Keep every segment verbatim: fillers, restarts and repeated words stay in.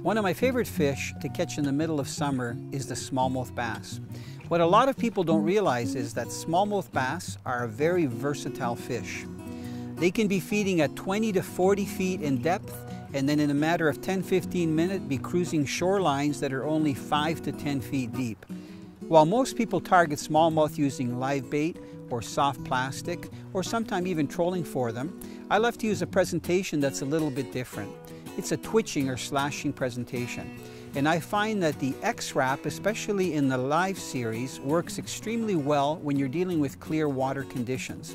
One of my favorite fish to catch in the middle of summer is the smallmouth bass. What a lot of people don't realize is that smallmouth bass are a very versatile fish. They can be feeding at twenty to forty feet in depth, and then in a matter of ten to fifteen minutes be cruising shorelines that are only five to ten feet deep. While most people target smallmouth using live bait or soft plastic, or sometimes even trolling for them, I love to use a presentation that's a little bit different. It's a twitching or slashing presentation. And I find that the X-Rap, especially in the live series, works extremely well when you're dealing with clear water conditions.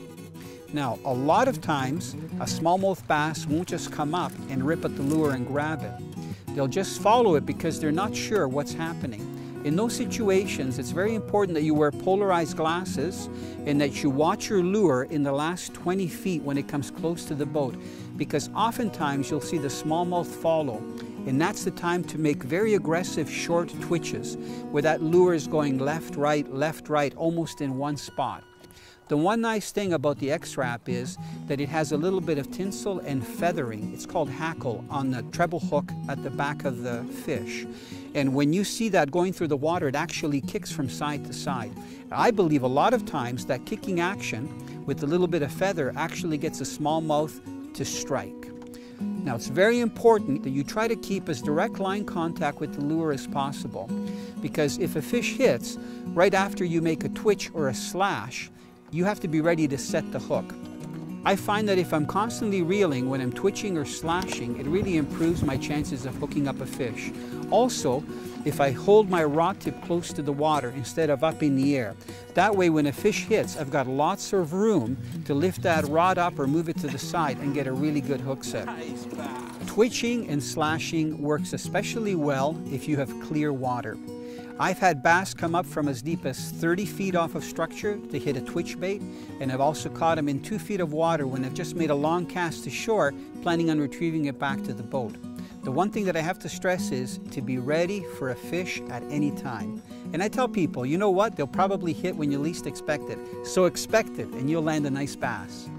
Now, a lot of times, a smallmouth bass won't just come up and rip at the lure and grab it. They'll just follow it because they're not sure what's happening. In those situations, it's very important that you wear polarized glasses and that you watch your lure in the last twenty feet when it comes close to the boat, because oftentimes you'll see the smallmouth follow, and that's the time to make very aggressive short twitches where that lure is going left, right, left, right, almost in one spot. The one nice thing about the X-Rap is that it has a little bit of tinsel and feathering. It's called hackle on the treble hook at the back of the fish. And when you see that going through the water, it actually kicks from side to side. I believe a lot of times that kicking action with a little bit of feather actually gets a smallmouth to strike. Now, it's very important that you try to keep as direct line contact with the lure as possible, because if a fish hits right after you make a twitch or a slash, you have to be ready to set the hook. I find that if I'm constantly reeling when I'm twitching or slashing, it really improves my chances of hooking up a fish. Also, if I hold my rod tip close to the water instead of up in the air, that way when a fish hits, I've got lots of room to lift that rod up or move it to the side and get a really good hook set. Twitching and slashing works especially well if you have clear water. I've had bass come up from as deep as thirty feet off of structure to hit a twitch bait, and I've also caught them in two feet of water when they've just made a long cast to shore, planning on retrieving it back to the boat. The one thing that I have to stress is to be ready for a fish at any time. And I tell people, you know what, they'll probably hit when you least expect it. So expect it, and you'll land a nice bass.